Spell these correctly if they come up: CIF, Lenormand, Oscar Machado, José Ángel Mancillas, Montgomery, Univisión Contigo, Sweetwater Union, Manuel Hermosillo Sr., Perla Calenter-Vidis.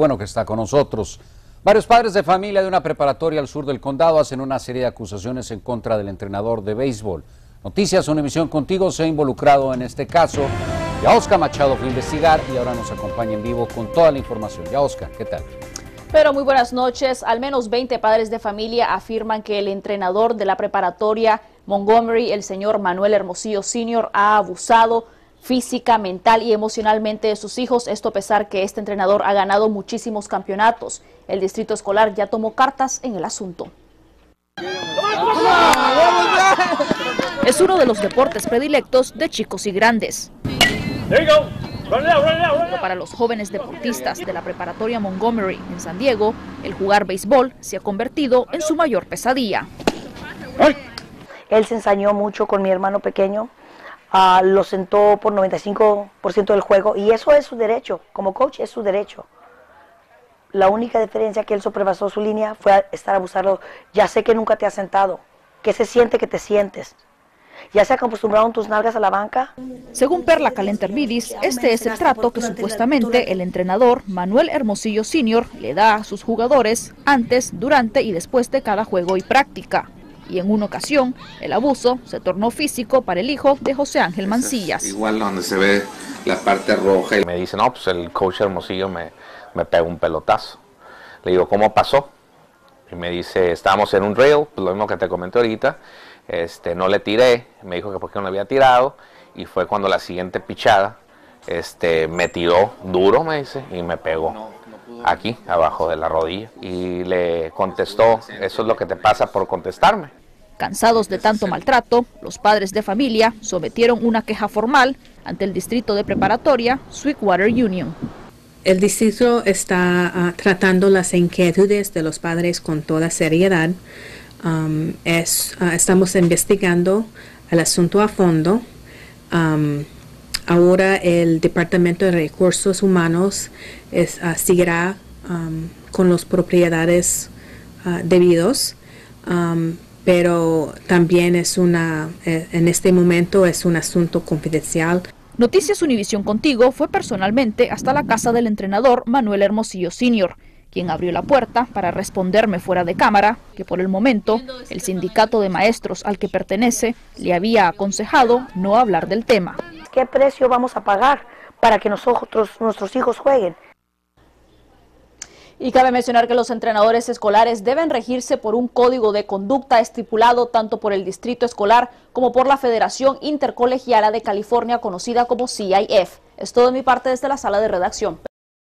Bueno, que está con nosotros. Varios padres de familia de una preparatoria al sur del condado hacen una serie de acusaciones en contra del entrenador de béisbol. Noticias Univisión Contigo se ha involucrado en este caso. Ya Oscar Machado fue a investigar y ahora nos acompaña en vivo con toda la información. Ya Oscar, ¿qué tal? Pero muy buenas noches. Al menos 20 padres de familia afirman que el entrenador de la preparatoria Montgomery, el señor Manuel Hermosillo Sr., ha abusado física, mental y emocionalmente de sus hijos, esto a pesar que este entrenador ha ganado muchísimos campeonatos. El distrito escolar ya tomó cartas en el asunto. Es uno de los deportes predilectos de chicos y grandes. Pero para los jóvenes deportistas de la preparatoria Montgomery en San Diego, el jugar béisbol se ha convertido en su mayor pesadilla. Él se ensañó mucho con mi hermano pequeño. Lo sentó por 95% del juego y eso es su derecho, como coach es su derecho. La única diferencia que él sobrepasó su línea fue estar abusando. Ya sé que nunca te has sentado, que se siente que te sientes. Ya se acostumbraron tus nalgas a la banca. Según Perla Calenter-Vidis, este es el trato que supuestamente el entrenador Manuel Hermosillo Sr. le da a sus jugadores antes, durante y después de cada juego y práctica. Y en una ocasión, el abuso se tornó físico para el hijo de José Ángel Mancillas. Igual donde se ve la parte roja. Me dicen, no, pues el coach Hermosillo me pegó un pelotazo. Le digo, ¿cómo pasó? Y me dice, estábamos en un rail, pues lo mismo que te comenté ahorita. No le tiré, me dijo que porque no le había tirado. Y fue cuando la siguiente pichada me tiró duro, me dice, y me pegó. Aquí, abajo de la rodilla. Y le contestó, eso es lo que te pasa por contestarme. Cansados de tanto maltrato, los padres de familia sometieron una queja formal ante el distrito de preparatoria Sweetwater Union. El distrito está tratando las inquietudes de los padres con toda seriedad. Estamos investigando el asunto a fondo. Ahora el Departamento de Recursos Humanos seguirá con las propiedades debidas, pero también es en este momento es un asunto confidencial. Noticias Univisión Contigo fue personalmente hasta la casa del entrenador Manuel Hermosillo Sr., quien abrió la puerta para responderme fuera de cámara que por el momento el sindicato de maestros al que pertenece le había aconsejado no hablar del tema. ¿Qué precio vamos a pagar para que nuestros hijos jueguen? Y cabe mencionar que los entrenadores escolares deben regirse por un código de conducta estipulado tanto por el distrito escolar como por la Federación Intercolegiala de California, conocida como CIF. Es todo de mi parte desde la sala de redacción.